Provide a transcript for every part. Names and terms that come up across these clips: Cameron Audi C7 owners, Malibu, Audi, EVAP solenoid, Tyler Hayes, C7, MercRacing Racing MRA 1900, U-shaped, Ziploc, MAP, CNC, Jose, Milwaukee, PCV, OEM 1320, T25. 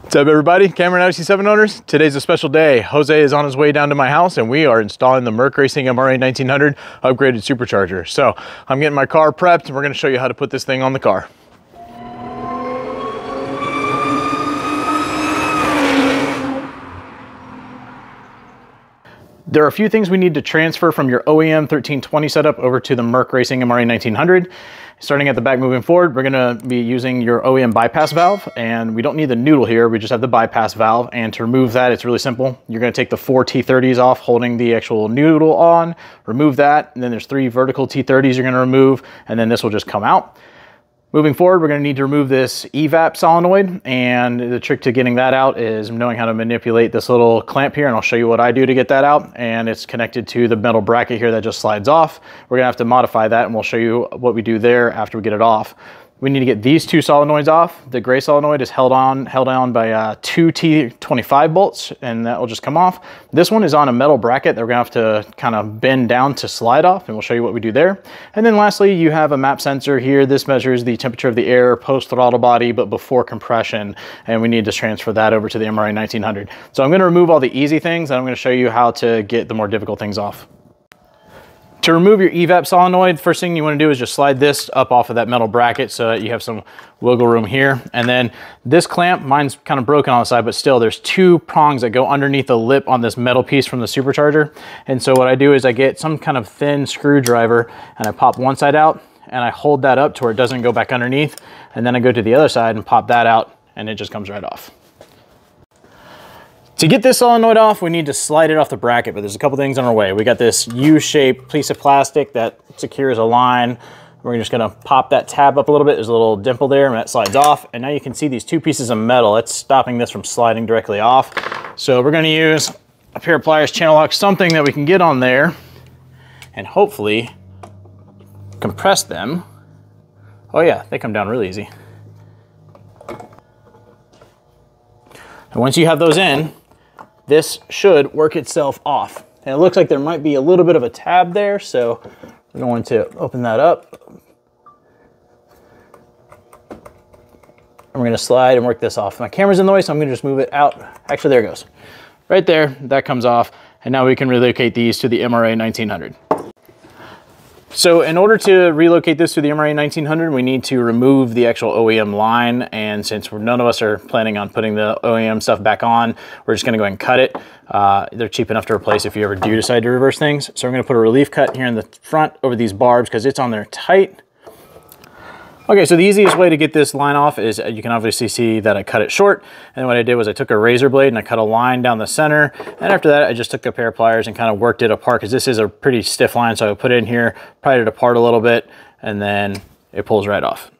What's up everybody, Cameron Audi C7 owners. Today's a special day. Jose is on his way down to my house and we are installing the MercRacing MRA 1900 upgraded supercharger. So I'm getting my car prepped and we're gonna show you how to put this thing on the car. There are a few things we need to transfer from your OEM 1320 setup over to the MercRacing MRA 1900. Starting at the back moving forward, we're gonna be using your OEM bypass valve, and we don't need the noodle here, we just have the bypass valve. And to remove that, it's really simple. You're gonna take the 4 T30s off, holding the actual noodle on, remove that, and then there's 3 vertical T30s you're gonna remove, and then this will just come out. Moving forward, we're gonna need to remove this EVAP solenoid, and the trick to getting that out is knowing how to manipulate this little clamp here, and I'll show you what I do to get that out. And it's connected to the metal bracket here that just slides off. We're gonna have to modify that, and we'll show you what we do there after we get it off. We need to get these 2 solenoids off. The gray solenoid is held on by 2 T25 bolts, and that will just come off. This one is on a metal bracket that we're gonna have to kind of bend down to slide off, and we'll show you what we do there. And then lastly, you have a MAP sensor here. This measures the temperature of the air post throttle body, but before compression, and we need to transfer that over to the MRA 1900. So I'm gonna remove all the easy things, and I'm gonna show you how to get the more difficult things off. To remove your EVAP solenoid, first thing you wanna do is just slide this up off of that metal bracket so that you have some wiggle room here. And then this clamp, mine's kind of broken on the side, but still there's 2 prongs that go underneath the lip on this metal piece from the supercharger. And so what I do is I get some kind of thin screwdriver and I pop one side out and I hold that up to where it doesn't go back underneath. And then I go to the other side and pop that out and it just comes right off. To get this solenoid off, we need to slide it off the bracket, but there's a couple things on our way. We got this U-shaped piece of plastic that secures a line. We're just gonna pop that tab up a little bit. There's a little dimple there and that slides off. And now you can see these 2 pieces of metal. That's stopping this from sliding directly off. So we're gonna use a pair of pliers, channel lock, something that we can get on there and hopefully compress them. Oh yeah, they come down really easy. And once you have those in, this should work itself off. And it looks like there might be a little bit of a tab there, so we're going to open that up. And we're gonna slide and work this off. My camera's in the way, so I'm gonna just move it out. Actually, there it goes. Right there, that comes off. And now we can relocate these to the MRA 1900. So in order to relocate this to the MRA 1900, we need to remove the actual OEM line. And since none of us are planning on putting the OEM stuff back on, we're just gonna go ahead and cut it. They're cheap enough to replace if you ever do decide to reverse things. So I'm gonna put a relief cut here in the front over these barbs because it's on there tight. Okay, so the easiest way to get this line off is, you can obviously see that I cut it short. And what I did was I took a razor blade and I cut a line down the center. And after that, I just took a pair of pliers and kind of worked it apart because this is a pretty stiff line. So I put it in here, pried it apart a little bit, and then it pulls right off.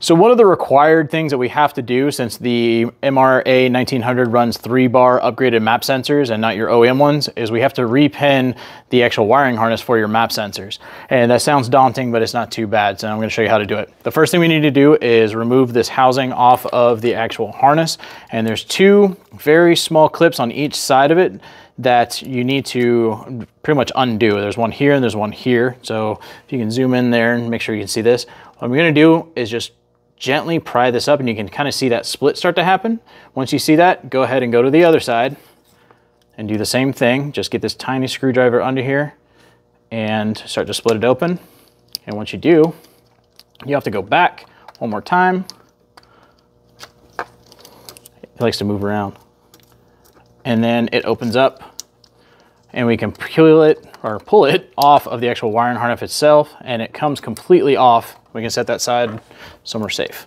So one of the required things that we have to do, since the MRA 1900 runs 3-bar upgraded MAP sensors and not your OEM ones, is we have to repin the actual wiring harness for your MAP sensors. And that sounds daunting, but it's not too bad. So I'm gonna show you how to do it. The first thing we need to do is remove this housing off of the actual harness. And there's 2 very small clips on each side of it that you need to pretty much undo. There's one here and there's one here. So if you can zoom in there and make sure you can see this, what I'm gonna do is just gently pry this up and you can kind of see that split start to happen. Once you see that, go ahead and go to the other side and do the same thing. Just get this tiny screwdriver under here and start to split it open. And once you do, you have to go back one more time. It likes to move around. And then it opens up and we can pull it off of the actual wiring harness itself, and it comes completely off. We can set that side somewhere safe.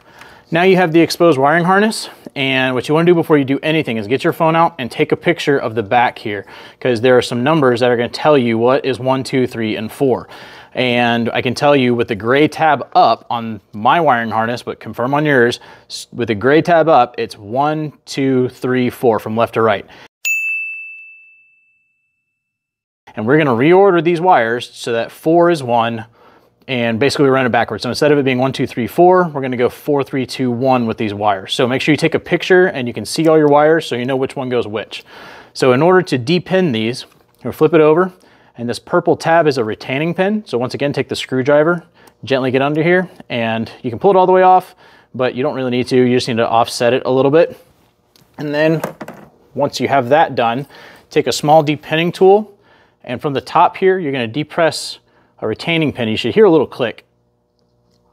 Now you have the exposed wiring harness, and what you wanna do before you do anything is get your phone out and take a picture of the back here, because there are some numbers that are gonna tell you what is 1, 2, 3, and 4. And I can tell you with the gray tab up on my wiring harness, but confirm on yours, with the gray tab up, it's 1, 2, 3, 4 from left to right. And we're gonna reorder these wires so that 4 is 1, and basically we run it backwards. So instead of it being 1, 2, 3, 4, we're gonna go 4, 3, 2, 1 with these wires. So make sure you take a picture and you can see all your wires so you know which one goes which. So in order to depin these, we'll flip it over, and this purple tab is a retaining pin. So once again, take the screwdriver, gently get under here, and you can pull it all the way off, but you don't really need to. You just need to offset it a little bit. And then once you have that done, take a small deep pinning tool, and from the top here, you're gonna depress a retaining pin. You should hear a little click.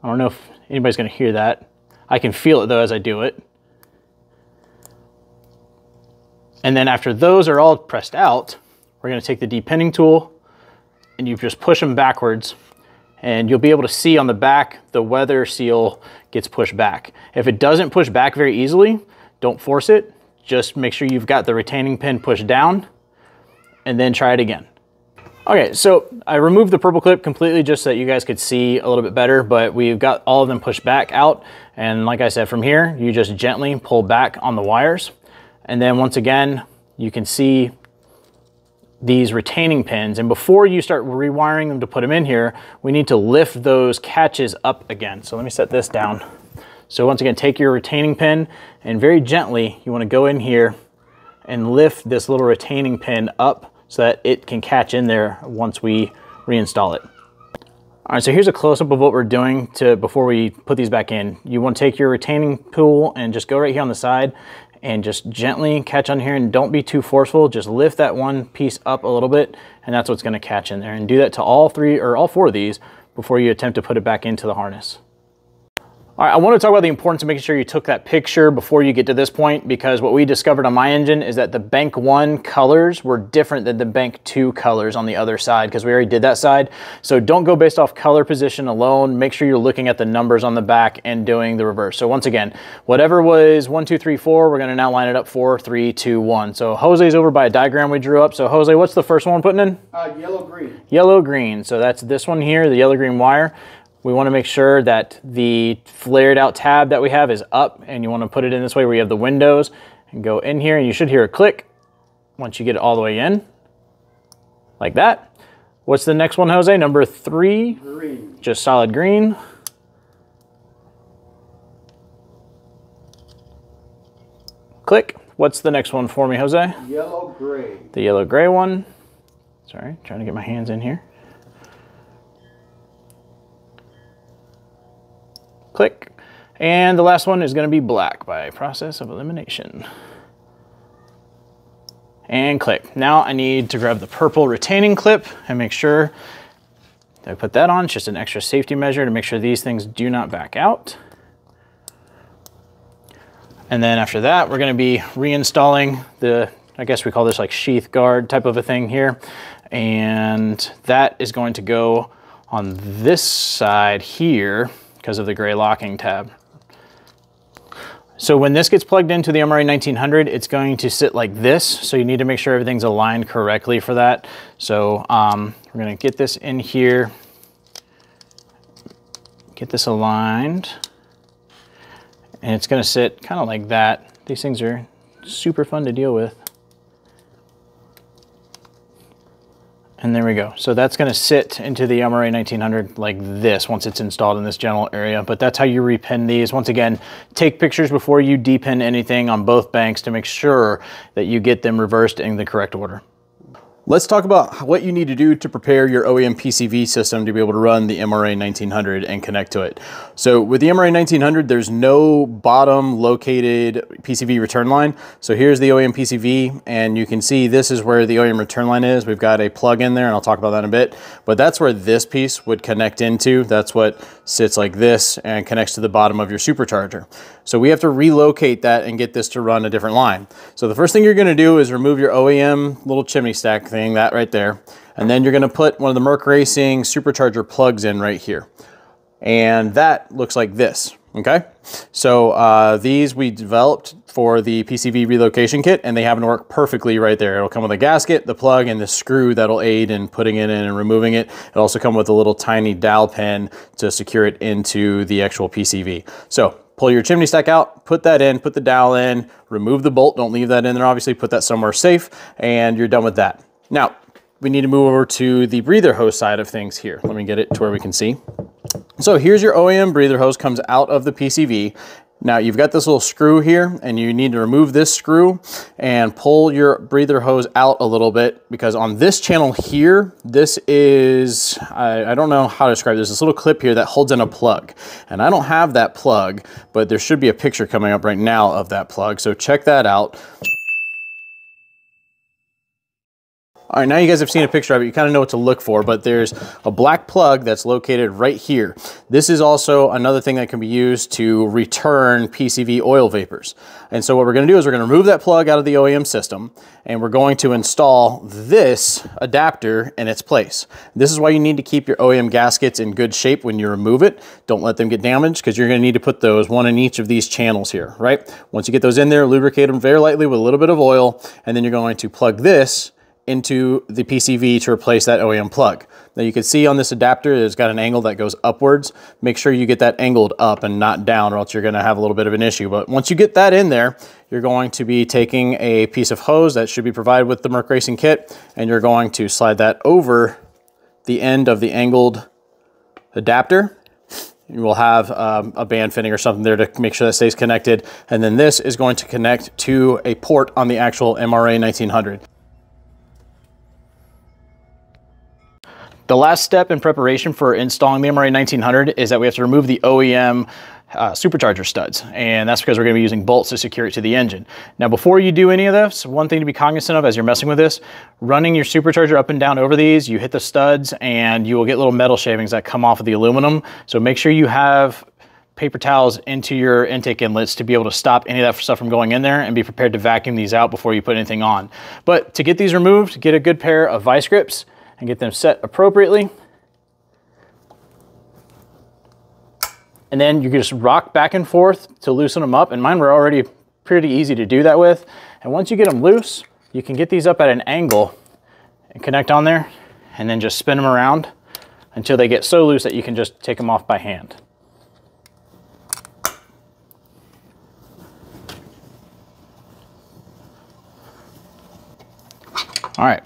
I don't know if anybody's gonna hear that. I can feel it though as I do it. And then after those are all pressed out, we're gonna take the deep-pinning tool and you just push them backwards, and you'll be able to see on the back, the weather seal gets pushed back. If it doesn't push back very easily, don't force it. Just make sure you've got the retaining pin pushed down and then try it again. Okay, so I removed the purple clip completely just so that you guys could see a little bit better, but we've got all of them pushed back out. And like I said, from here, you just gently pull back on the wires. And then once again, you can see these retaining pins. And before you start rewiring them to put them in here, we need to lift those catches up again. So let me set this down. So once again, take your retaining pin and very gently, you wanna go in here and lift this little retaining pin up so that it can catch in there once we reinstall it. All right, so here's a close-up of what we're doing before we put these back in. You want to take your retaining tool and just go right here on the side and just gently catch on here, and don't be too forceful. Just lift that one piece up a little bit, and that's what's going to catch in there. And do that to all four of these before you attempt to put it back into the harness. All right, I want to talk about the importance of making sure you took that picture before you get to this point, because what we discovered on my engine is that the bank one colors were different than the bank two colors on the other side, because we already did that side. So don't go based off color position alone. Make sure you're looking at the numbers on the back and doing the reverse. So once again, whatever was 1, 2, 3, 4, we're going to now line it up 4, 3, 2, 1. So Jose's over by a diagram we drew up. So Jose, what's the first one we're putting in? Yellow green. Yellow green. So that's this one here, the yellow green wire. We want to make sure that the flared out tab that we have is up, and you want to put it in this way where you have the windows, and go in here, and you should hear a click once you get it all the way in, like that. What's the next one, Jose? Number 3. Green. Just solid green. Click. What's the next one for me, Jose? Yellow gray. The yellow gray one. Sorry, trying to get my hands in here. Click. And the last one is going to be black by process of elimination. And click. Now I need to grab the purple retaining clip and make sure that I put that on. It's just an extra safety measure to make sure these things do not back out. And then after that, we're going to be reinstalling the, I guess we call this like sheath guard type of a thing here. And that is going to go on this side here, because of the gray locking tab. So when this gets plugged into the MRA 1900, it's going to sit like this. So you need to make sure everything's aligned correctly for that. So we're gonna get this in here, get this aligned, and it's gonna sit kind of like that. These things are super fun to deal with. And there we go. So that's going to sit into the MRA 1900 like this once it's installed in this general area. But that's how you repin these. Once again, take pictures before you depin anything on both banks to make sure that you get them reversed in the correct order. Let's talk about what you need to do to prepare your OEM PCV system to be able to run the MRA 1900 and connect to it. So with the MRA 1900, there's no bottom located PCV return line. So here's the OEM PCV, and you can see this is where the OEM return line is. We've got a plug in there, and I'll talk about that in a bit, but that's where this piece would connect into. That's what sits like this and connects to the bottom of your supercharger. So we have to relocate that and get this to run a different line. So the first thing you're gonna do is remove your OEM little chimney stack thing, that right there. And then you're gonna put one of the MercRacing supercharger plugs in right here. And that looks like this, okay? So these we developed for the PCV relocation kit, and they happen to work perfectly right there. It'll come with a gasket, the plug, and the screw that'll aid in putting it in and removing it. It'll also come with a little tiny dowel pin to secure it into the actual PCV. So pull your chimney stack out, put that in, put the dowel in, remove the bolt, don't leave that in there obviously, put that somewhere safe, and you're done with that. Now, we need to move over to the breather hose side of things here. Let me get it to where we can see. So here's your OEM breather hose, comes out of the PCV. Now you've got this little screw here and you need to remove this screw and pull your breather hose out a little bit, because on this channel here, this is, I don't know how to describe this, this little clip here that holds in a plug. And I don't have that plug, but there should be a picture coming up right now of that plug. So check that out. All right, now you guys have seen a picture of it, you kind of know what to look for, but there's a black plug that's located right here. This is also another thing that can be used to return PCV oil vapors. And so what we're gonna do is we're gonna remove that plug out of the OEM system, and we're going to install this adapter in its place. This is why you need to keep your OEM gaskets in good shape when you remove it. Don't let them get damaged, because you're gonna need to put those one in each of these channels here, right? Once you get those in there, lubricate them very lightly with a little bit of oil, and then you're going to plug this into the PCV to replace that OEM plug. Now you can see on this adapter, it's got an angle that goes upwards. Make sure you get that angled up and not down, or else you're gonna have a little bit of an issue. But once you get that in there, you're going to be taking a piece of hose that should be provided with the Merc Racing kit, and you're going to slide that over the end of the angled adapter. You will have a band fitting or something there to make sure that stays connected. And then this is going to connect to a port on the actual MRA 1900. The last step in preparation for installing the MRA 1900 is that we have to remove the OEM supercharger studs, and that's because we're going to be using bolts to secure it to the engine. Now before you do any of this, one thing to be cognizant of as you're messing with this, running your supercharger up and down over these, you hit the studs and you will get little metal shavings that come off of the aluminum. So make sure you have paper towels into your intake inlets to be able to stop any of that stuff from going in there, and be prepared to vacuum these out before you put anything on. But to get these removed, get a good pair of vice grips and get them set appropriately. And then you can just rock back and forth to loosen them up. And mine were already pretty easy to do that with. And once you get them loose, you can get these up at an angle and connect on there, and then just spin them around until they get so loose that you can just take them off by hand. All right.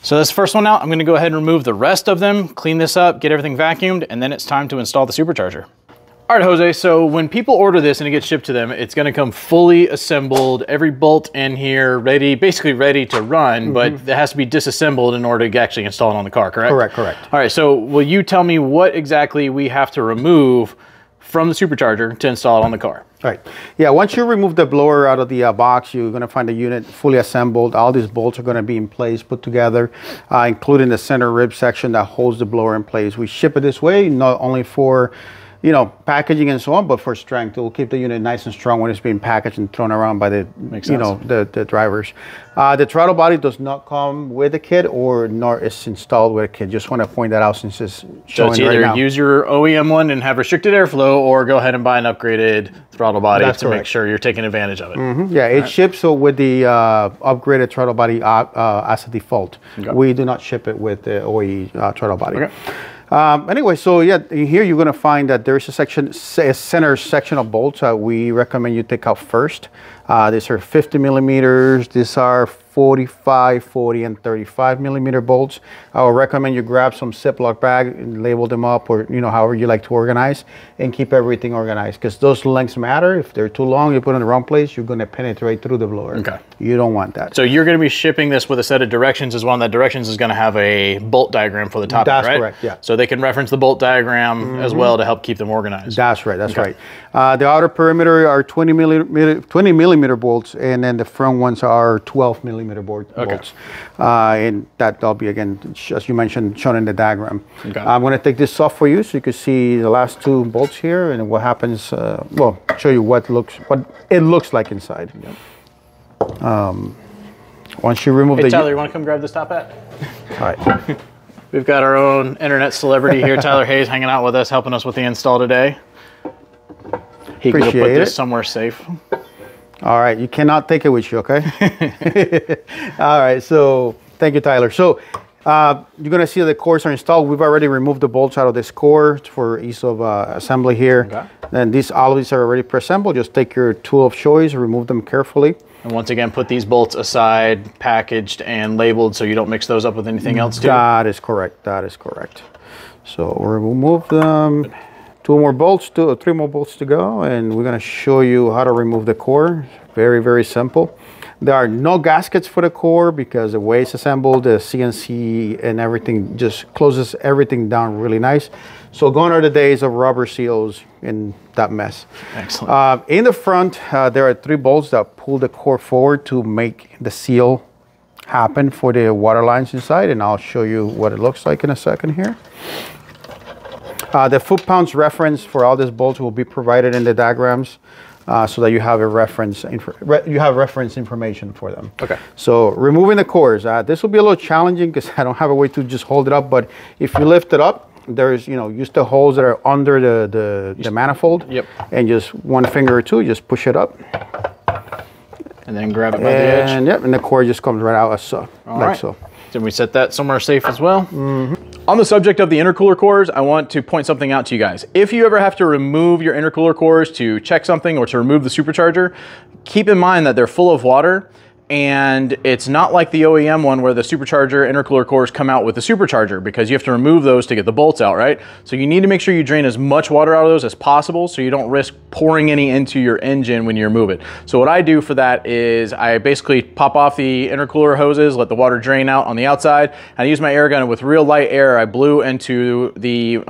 So this first one out, I'm gonna go ahead and remove the rest of them, clean this up, get everything vacuumed, and then it's time to install the supercharger. All right, Jose, so when people order this and it gets shipped to them, it's gonna come fully assembled, every bolt in here, ready, basically ready to run, but it has to be disassembled in order to actually install it on the car, correct? Correct. All right, so will you tell me what exactly we have to remove from the supercharger to install it on the car? Right. Yeah, once you remove the blower out of the box, you're going to find the unit fully assembled. All these bolts are going to be in place, put together, including the center rib section that holds the blower in place. We ship it this way, not only for, you know, packaging and so on, but for strength. It will keep the unit nice and strong when it's being packaged and thrown around by the, the drivers. The throttle body does not come with a kit, or nor is installed with a kit. Just want to point that out since it's showing right now. So it's either use your OEM one and have restricted airflow, or go ahead and buy an upgraded throttle body to make sure you're taking advantage of it. Yeah, it ships with the upgraded throttle body as a default. We do not ship it with the OE throttle body. Anyway, so yeah, here you're going to find that there's a section, a center section of bolts that we recommend you take out first. These are 50 millimeters. These are 45, 40, and 35 millimeter bolts. I would recommend you grab some Ziploc bag and label them up, or you know, however you like to organize, and keep everything organized, because those lengths matter. If they're too long, you put it in the wrong place, you're going to penetrate through the blower. You don't want that. So you're going to be shipping this with a set of directions as well, and that directions is going to have a bolt diagram for the top, right? That's correct, yeah. So they can reference the bolt diagram as well to help keep them organized. That's right, that's right. The outer perimeter are 20 millimeter bolts, and then the front ones are 12 millimeter bolts. And that'll be, again, as you mentioned, shown in the diagram. I'm going to take this off for you so you can see the last two bolts here and what happens. Well, show you what it looks like inside. Once you remove the... Hey, Tyler, you want to come grab this top hat? All right. We've got our own internet celebrity here, Tyler Hayes, hanging out with us, helping us with the install today. He can put this somewhere safe. All right, you cannot take it with you, okay? All right, so thank you, Tyler. So you're gonna see the cores are installed. We've already removed the bolts out of this core for ease of assembly here. Then these, all of these are already pre-assembled. Just take your tool of choice, remove them carefully. And once again, put these bolts aside, packaged and labeled, so you don't mix those up with anything else too? That is correct, that is correct. So we'll remove them. three more bolts to go, and we're going to show you how to remove the core. Very simple. There are no gaskets for the core because the way it's assembled, the CNC and everything just closes everything down really nice. So gone are the days of rubber seals and that mess. Excellent. In the front, there are three bolts that pull the core forward to make the seal happen for the water lines inside, and I'll show you what it looks like in a second here. The foot-pounds reference for all these bolts will be provided in the diagrams, so that you have a reference, reference information for them. Okay. So removing the cores, this will be a little challenging because I don't have a way to just hold it up. But if you lift it up, there's, you know, use the holes that are under the manifold. Yep. And just one finger or two, just push it up. And then grab it by the edge. And yep, and the core just comes right out as so. All right. So. Then we set that somewhere safe as well. Mm-hmm. On the subject of the intercooler cores, I want to point something out to you guys. If you ever have to remove your intercooler cores to check something or to remove the supercharger, keep in mind that they're full of water, and it's not like the OEM one where the supercharger intercooler cores come out with the supercharger, because you have to remove those to get the bolts out, right? So you need to make sure you drain as much water out of those as possible so you don't risk pouring any into your engine when you remove it. So what I do for that is I basically pop off the intercooler hoses, let the water drain out on the outside, and I use my air gun with real light air. I blew into the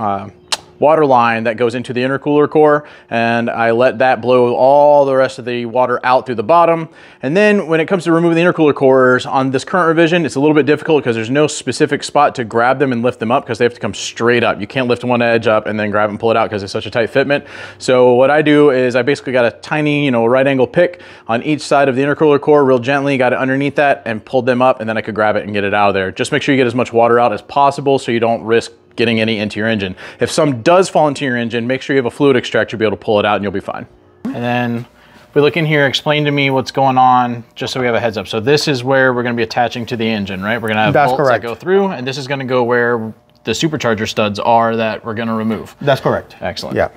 water line that goes into the intercooler core, and I let that blow all the rest of the water out through the bottom. And then when it comes to removing the intercooler cores on this current revision, it's a little bit difficult because there's no specific spot to grab them and lift them up because they have to come straight up. You can't lift one edge up and then grab and pull it out because it's such a tight fitment. So what I do is I basically got a tiny, you know, right angle pick on each side of the intercooler core, real gently got it underneath that and pulled them up, and then I could grab it and get it out of there. Just make sure you get as much water out as possible so you don't risk getting any into your engine. If some does fall into your engine, make sure you have a fluid extractor to be able to pull it out and you'll be fine. And then we look in here, explain to me what's going on, just so we have a heads up. So this is where we're gonna be attaching to the engine, right? We're gonna have bolts that go through, and this is gonna go where the supercharger studs are that we're gonna remove. That's correct. Excellent. Yeah.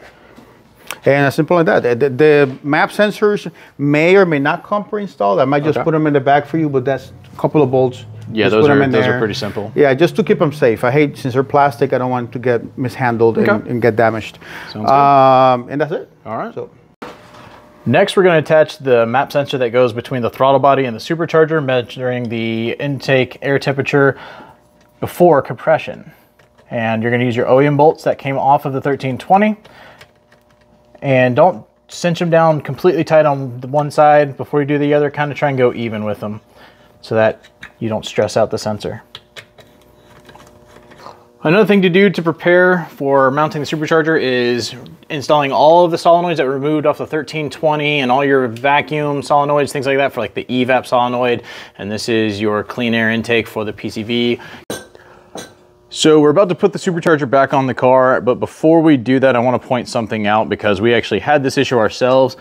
And as simple as that. The map sensors may or may not come pre-installed. I might just put them in the back for you, but that's a couple of bolts. Yeah, just those are pretty simple. Yeah, just to keep them safe. I hate, since they're plastic, I don't want to get mishandled and get damaged. Sounds good. And that's it. All right. So. Next, we're going to attach the map sensor that goes between the throttle body and the supercharger, measuring the intake air temperature before compression. And you're going to use your OEM bolts that came off of the 1320. And don't cinch them down completely tight on the one side before you do the other. Kind of try and go even with them so that you don't stress out the sensor. Another thing to do to prepare for mounting the supercharger is installing all of the solenoids that were removed off the 1320 and all your vacuum solenoids, things like that, for like the EVAP solenoid. And this is your clean air intake for the PCV. So we're about to put the supercharger back on the car, but before we do that, I want to point something out because we actually had this issue ourselves.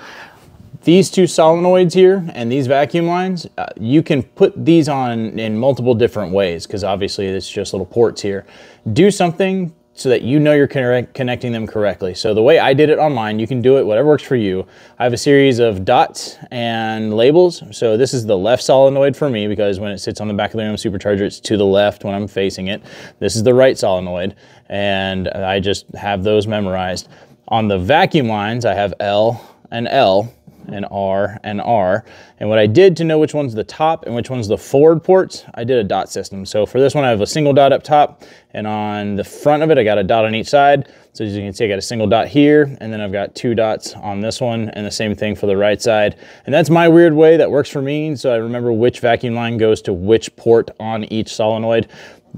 These two solenoids here and these vacuum lines, you can put these on in multiple different ways because obviously it's just little ports here. Do something so that you know you're connecting them correctly. So the way I did it online, you can do it whatever works for you. I have a series of dots and labels. So this is the left solenoid for me because when it sits on the back of the OEM supercharger, it's to the left when I'm facing it. This is the right solenoid, and I just have those memorized. On the vacuum lines, I have L and L, and R and R. And what I did to know which one's the top and which one's the forward ports, I did a dot system. So for this one, I have a single dot up top, and on the front of it, I got a dot on each side. So as you can see, I got a single dot here, and then I've got two dots on this one, and the same thing for the right side. And that's my weird way that works for me. So I remember which vacuum line goes to which port on each solenoid.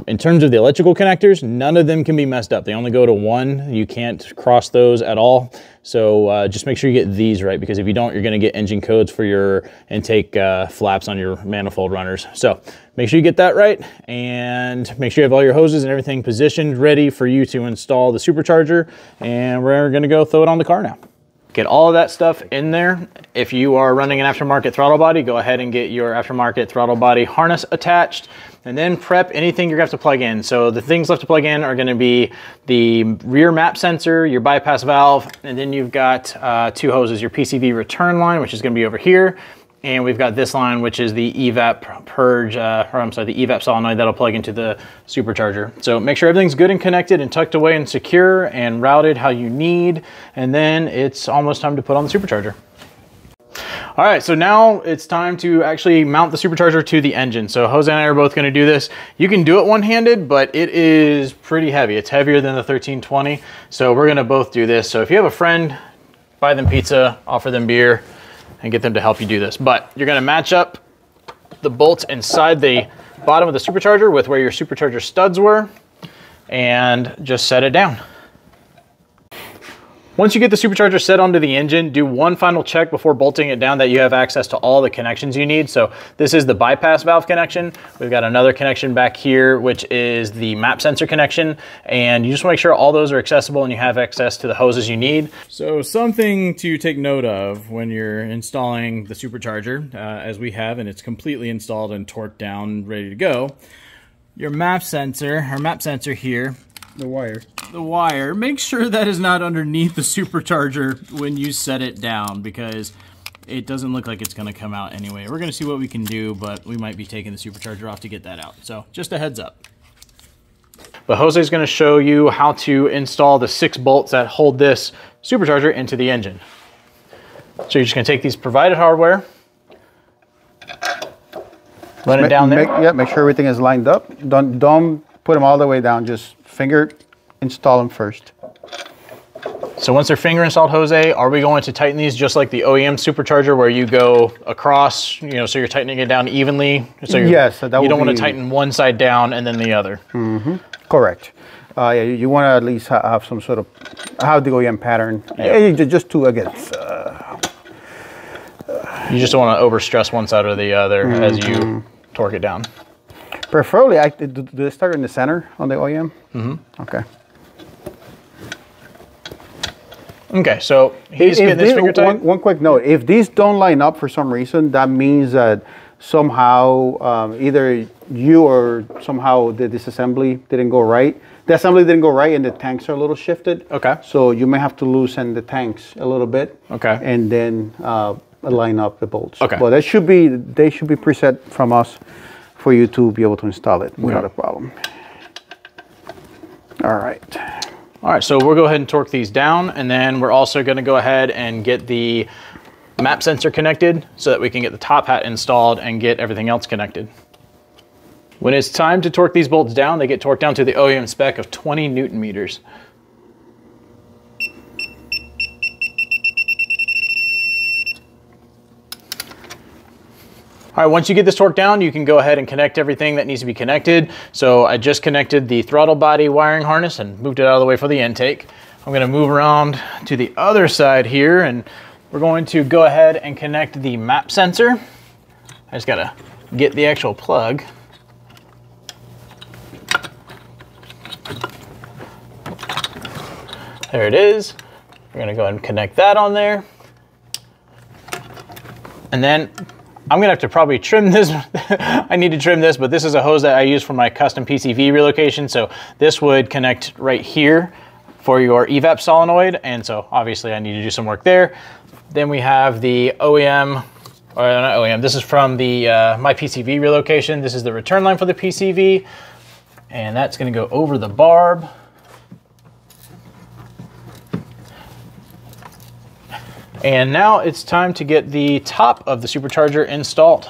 In terms of the electrical connectors, none of them can be messed up. They only go to one. You can't cross those at all. So just make sure you get these right, because if you don't, you're going to get engine codes for your intake flaps on your manifold runners. So make sure you get that right, and make sure you have all your hoses and everything positioned ready for you to install the supercharger. And we're going to go throw it on the car now. Get all of that stuff in there. If you are running an aftermarket throttle body, go ahead and get your aftermarket throttle body harness attached, and then prep anything you're gonna have to plug in. So the things left to plug in are gonna be the rear map sensor, your bypass valve, and then you've got two hoses, your PCV return line, which is gonna be over here, And we've got this line, which is the EVAP purge, the EVAP solenoid that'll plug into the supercharger. So make sure everything's good and connected and tucked away and secure and routed how you need. And then it's almost time to put on the supercharger. All right, so now it's time to actually mount the supercharger to the engine. So Jose and I are both gonna do this. You can do it one-handed, but it is pretty heavy. It's heavier than the 1320. So we're gonna both do this. So if you have a friend, buy them pizza, offer them beer, and get them to help you do this. But you're gonna match up the bolts inside the bottom of the supercharger with where your supercharger studs were and just set it down. Once you get the supercharger set onto the engine, do one final check before bolting it down that you have access to all the connections you need. So this is the bypass valve connection. We've got another connection back here, which is the map sensor connection. And you just wanna make sure all those are accessible and you have access to the hoses you need. So something to take note of when you're installing the supercharger, as we have, and it's completely installed and torqued down, ready to go. Your map sensor, our map sensor here, the wire, make sure that is not underneath the supercharger when you set it down, because it doesn't look like it's going to come out anyway. We're going to see what we can do, but we might be taking the supercharger off to get that out, so just a heads up. But Jose's going to show you how to install the 6 bolts that hold this supercharger into the engine. So you're just going to take these provided hardware, run it down there. Make sure everything is lined up. Don't put them all the way down, just finger install them first. So once they're finger installed, Jose, are we going to tighten these just like the OEM supercharger where you go across, so you're tightening it down evenly? So you don't want to tighten one side down and then the other. Mm-hmm. Correct. You want to at least have some sort of, have the OEM pattern. Yep. Just to, again. You just don't want to overstress one side or the other as you torque it down. Preferably, do they start in the center on the OEM? Mm-hmm. Okay. Okay, so he's getting this finger tight. One quick note, if these don't line up for some reason, that means that somehow either you or somehow the disassembly didn't go right. The assembly didn't go right and the tanks are a little shifted. Okay. So you may have to loosen the tanks a little bit. Okay. And then line up the bolts. Okay. But they should be preset from us for you to be able to install it without a problem. All right, so we'll go ahead and torque these down, and then we're also gonna go ahead and get the map sensor connected so that we can get the top hat installed and get everything else connected. When it's time to torque these bolts down, they get torqued down to the OEM spec of 20 Newton meters. All right, once you get this torqued down, you can go ahead and connect everything that needs to be connected. So I just connected the throttle body wiring harness and moved it out of the way for the intake. I'm gonna move around to the other side here, and we're going to go ahead and connect the map sensor. I just gotta get the actual plug. There it is. We're gonna go ahead and connect that on there. And then I'm gonna have to probably trim this. I need to trim this, but this is a hose that I use for my custom PCV relocation. So this would connect right here for your EVAP solenoid. And so obviously I need to do some work there. Then we have the OEM, or not OEM, this is from the my PCV relocation. This is the return line for the PCV. And that's gonna go over the barb. And now it's time to get the top of the supercharger installed.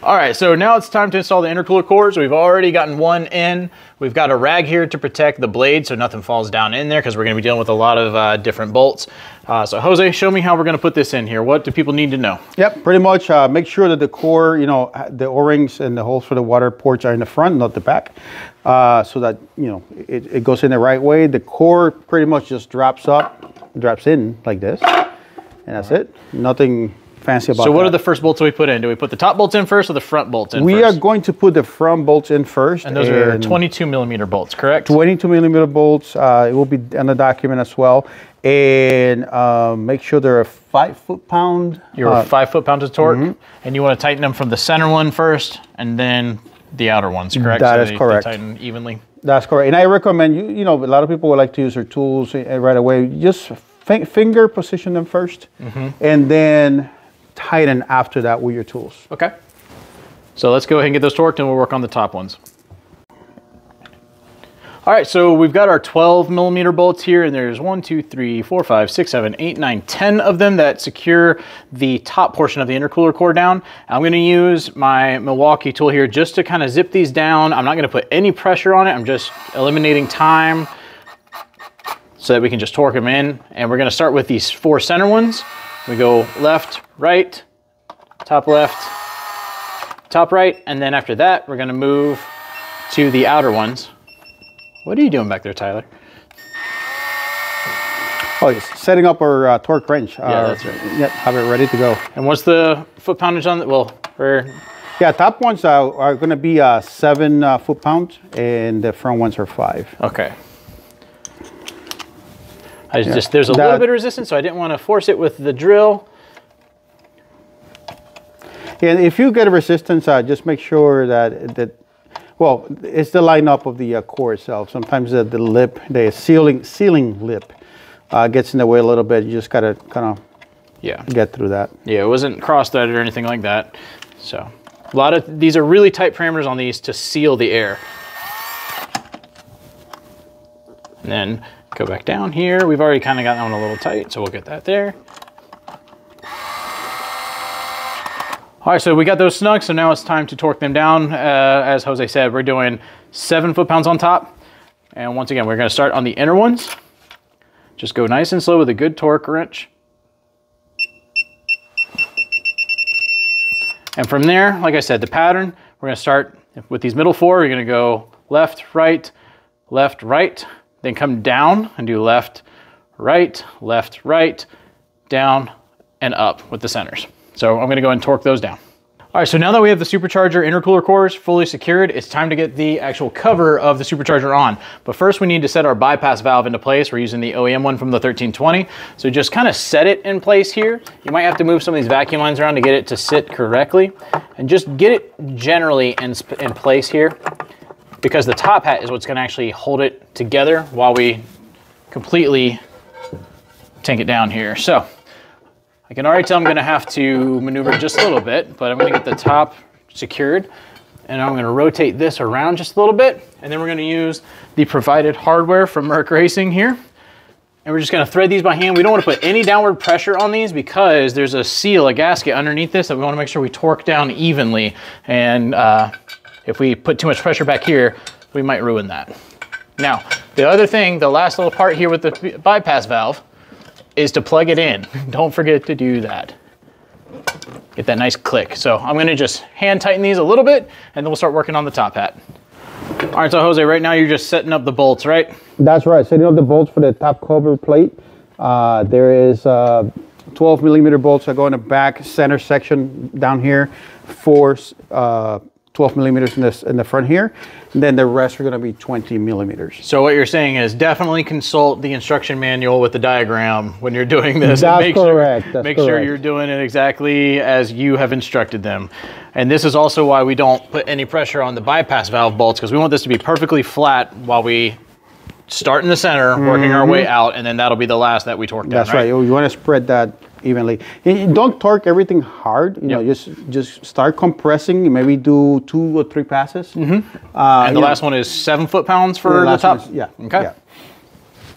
All right, so now it's time to install the intercooler cores. We've already gotten one in. We've got a rag here to protect the blade so nothing falls down in there, because we're gonna be dealing with a lot of different bolts. So Jose, show me how we're gonna put this in here. What do people need to know? Yep, pretty much make sure that the core, the O-rings and the holes for the water ports are in the front, not the back. So that, it goes in the right way. The core pretty much just drops in like this. And that's it. Nothing fancy about it. So what are the first bolts we put in? Do we put the top bolts in first or the front bolts in first? We are going to put the front bolts in first. And those are 22 millimeter bolts, correct? 22 millimeter bolts. It will be on the document as well. And make sure they're a 5 foot-pound. You're 5 foot-pounds of torque. Mm-hmm. And you want to tighten them from the center one first and then the outer ones, correct? That is correct. They tighten evenly. That's correct. And I recommend, a lot of people would like to use their tools right away. Just finger position them first, and then tighten after that with your tools. Okay. So let's go ahead and get those torqued and we'll work on the top ones. All right, so we've got our 12mm bolts here, and there's 1, 2, 3, 4, 5, 6, 7, 8, 9, 10 of them that secure the top portion of the intercooler core down. I'm gonna use my Milwaukee tool here just to kind of zip these down. I'm not gonna put any pressure on it. I'm just eliminating time so that we can just torque them in. And we're gonna start with these 4 center ones. We go left, right, top left, top right. And then after that, we're gonna move to the outer ones. What are you doing back there, Tyler? Oh, just setting up our torque wrench. Yeah, that's right. Yep, have it ready to go. And what's the foot poundage on that? Well, yeah, top ones are going to be 7 foot pounds, and the front ones are 5. Okay. There's a little bit of resistance, so I didn't want to force it with the drill. And if you get a resistance, just make sure that well, it's the lineup of the core itself. Sometimes the lip, the sealing lip gets in the way a little bit. You just gotta kind of get through that. Yeah, it wasn't cross-threaded or anything like that. So a lot of, these are really tight parameters on these to seal the air. And then go back down here. We've already kind of got that one a little tight, so we'll get that there. All right, so we got those snug, so now it's time to torque them down. As Jose said, we're doing 7 foot-pounds on top. And once again, we're gonna start on the inner ones. Just go nice and slow with a good torque wrench. And from there, like I said, the pattern, we're gonna start with these middle 4. You're gonna go left, right, then come down and do left, right, down, and up with the centers. So I'm gonna go and torque those down. All right, so now that we have the supercharger intercooler cores fully secured, it's time to get the actual cover of the supercharger on. But first we need to set our bypass valve into place. We're using the OEM one from the 1320. So just kind of set it in place here. You might have to move some of these vacuum lines around to get it to sit correctly. And just get it generally in place here, because the top hat is what's gonna actually hold it together while we completely tank it down here. So I can already tell I'm gonna have to maneuver just a little bit, but I'm gonna get the top secured, and I'm gonna rotate this around just a little bit, and then we're gonna use the provided hardware from MercRacing here. And we're just gonna thread these by hand. We don't wanna put any downward pressure on these because there's a seal, a gasket underneath this that we wanna make sure we torque down evenly. And if we put too much pressure back here, we might ruin that. Now, the other thing, the last little part here with the bypass valve, is to plug it in. Don't forget to do that. Get that nice click. So I'm gonna just hand tighten these a little bit, and then we'll start working on the top hat. All right, so Jose, right now you're just setting up the bolts, right? That's right, setting up the bolts for the top cover plate. There is 12mm bolts that go in the back center section down here, 4 12mm in the front here, and then the rest are gonna be 20mm. So what you're saying is definitely consult the instruction manual with the diagram when you're doing this. That's make correct. Sure, that's make correct. Sure you're doing it exactly as you have instructed them. And this is also why we don't put any pressure on the bypass valve bolts, because we want this to be perfectly flat while we start in the center, working our way out, and then that'll be the last that we torque down. That's right. You wanna spread that evenly. And don't torque everything hard, you know, just start compressing, maybe do 2 or 3 passes. And the last one is 7 foot-pounds for the top? Okay. Yeah.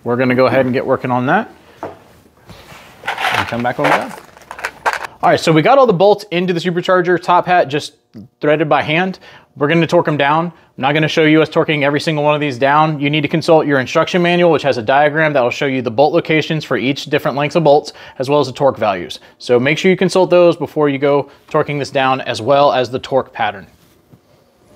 We're gonna go ahead and get working on that. And come back over there. All right, so we got all the bolts into the supercharger top hat, just threaded by hand. We're gonna torque them down. I'm not gonna show you us torquing every single one of these down. You need to consult your instruction manual, which has a diagram that will show you the bolt locations for each different lengths of bolts, as well as the torque values. So make sure you consult those before you go torquing this down, as well as the torque pattern.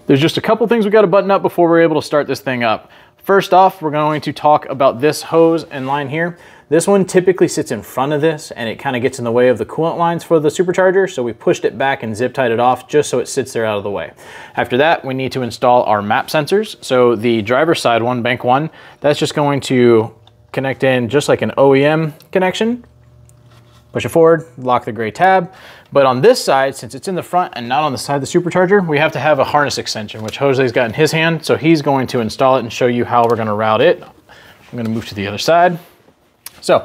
There's just a couple things we gotta button up before we're able to start this thing up. First off, we're going to talk about this hose and line here. This one typically sits in front of this, and it kind of gets in the way of the coolant lines for the supercharger, so we pushed it back and zip tied it off just so it sits there out of the way. After that, we need to install our map sensors. So the driver's side one, bank one, that's just going to connect in just like an OEM connection. Push it forward, lock the gray tab. But on this side, since it's in the front and not on the side of the supercharger, we have to have a harness extension, which Jose's got in his hand, so he's going to install it and show you how we're gonna route it. I'm gonna move to the other side. So,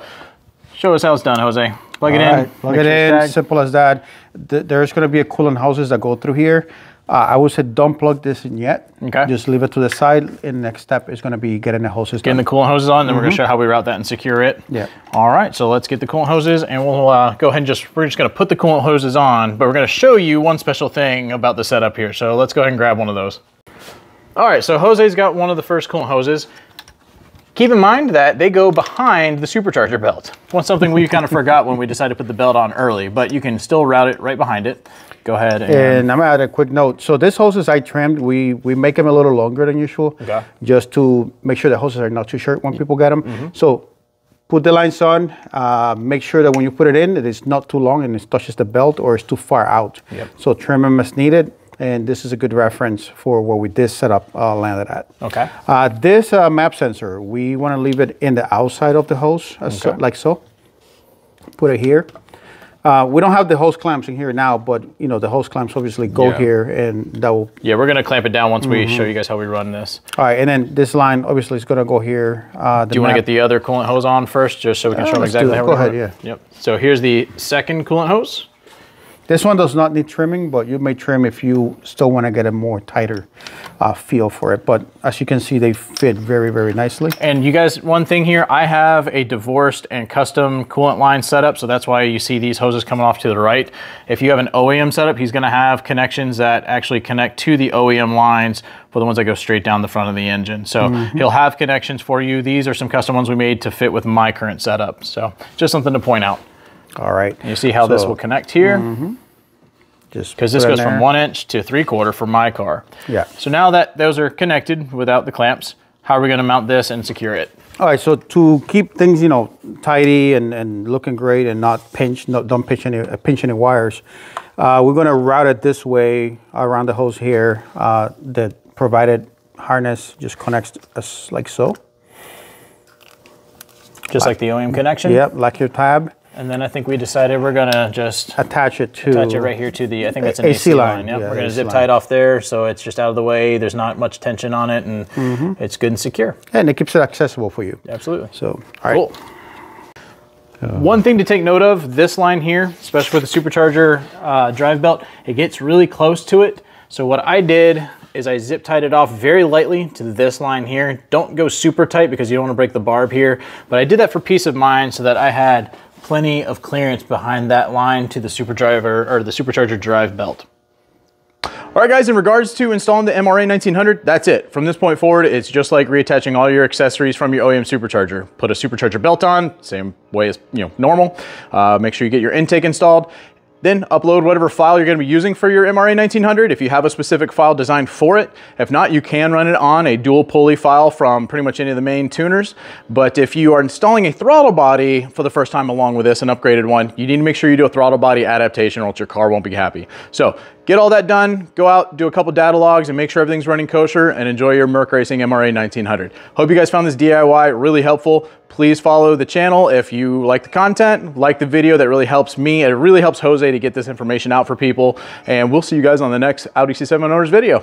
show us how it's done, Jose. Plug it in. Plug it in, simple as that. There's gonna be a coolant hoses that go through here. I would say don't plug this in yet. Okay. Just leave it to the side, and next step is gonna be getting the hoses. Getting the coolant hoses on, then we're gonna show how we route that and secure it. Yeah. All right, so let's get the coolant hoses, and we'll go ahead and we're just gonna put the coolant hoses on, but we're gonna show you one special thing about the setup here. So let's go ahead and grab one of those. All right, so Jose's got one of the first coolant hoses. Keep in mind that they go behind the supercharger belt. Well, something we kind of forgot when we decided to put the belt on early, but you can still route it right behind it. Go ahead. And I'm gonna add a quick note. So these hoses I trimmed, we make them a little longer than usual, okay, just to make sure the hoses are not too short when people get them. So put the lines on, make sure that when you put it in, it is not too long and it touches the belt or it's too far out. Yep. So trim them as needed. And this is a good reference for where we this setup landed at. Okay. This map sensor, we want to leave it in the outside of the hose, so, like so. Put it here. We don't have the hose clamps in here now, but you know the hose clamps obviously go here, and that will. Yeah, we're gonna clamp it down once we show you guys how we run this. All right, and then this line obviously is gonna go here. Do you want to get the other coolant hose on first, just so we can show them exactly how we run it? Go ahead. Yeah. Yep. So here's the second coolant hose. This one does not need trimming, but you may trim if you still want to get a more tighter feel for it. But as you can see, they fit very, very nicely. And you guys, one thing here, I have a divorced and custom coolant line setup, so that's why you see these hoses coming off to the right. If you have an OEM setup, he's going to have connections that actually connect to the OEM lines for the ones that go straight down the front of the engine. So he'll have connections for you. These are some custom ones we made to fit with my current setup. So just something to point out. All right. And you see how this will connect here? Just because this goes from 1" to 3/4 for my car. Yeah. So now that those are connected without the clamps, how are we going to mount this and secure it? All right. So to keep things, you know, tidy and looking great and not pinch, don't pinch any wires, we're going to route it this way around the hose here. The provided harness just connects us like so. Just like the OEM connection? Yep. Like your tab. And then I think we decided we're gonna just attach it right here to the, I think that's an AC line. Yep. Yeah, we're gonna zip tie it off there so it's just out of the way. There's not much tension on it and it's good and secure. And it keeps it accessible for you. Absolutely. So, all right. Cool. One thing to take note of, this line here, especially with the supercharger drive belt, it gets really close to it. So what I did is I zip tied it off very lightly to this line here. Don't go super tight because you don't wanna break the barb here. But I did that for peace of mind so that I had plenty of clearance behind that line to the supercharger drive belt. All right, guys, in regards to installing the MRA 1900, that's it. From this point forward, it's just like reattaching all your accessories from your OEM supercharger. Put a supercharger belt on, same way as normal. Make sure you get your intake installed. Then upload whatever file you're gonna be using for your MRA 1900 if you have a specific file designed for it. If not, you can run it on a dual pulley file from pretty much any of the main tuners. But if you are installing a throttle body for the first time along with this, an upgraded one, you need to make sure you do a throttle body adaptation or else your car won't be happy. So get all that done, go out, do a couple data logs and make sure everything's running kosher and enjoy your MercRacing MRA 1900. Hope you guys found this DIY really helpful. Please follow the channel if you like the content, like the video, that really helps me. It really helps Jose to get this information out for people. And we'll see you guys on the next Audi C7 owners video.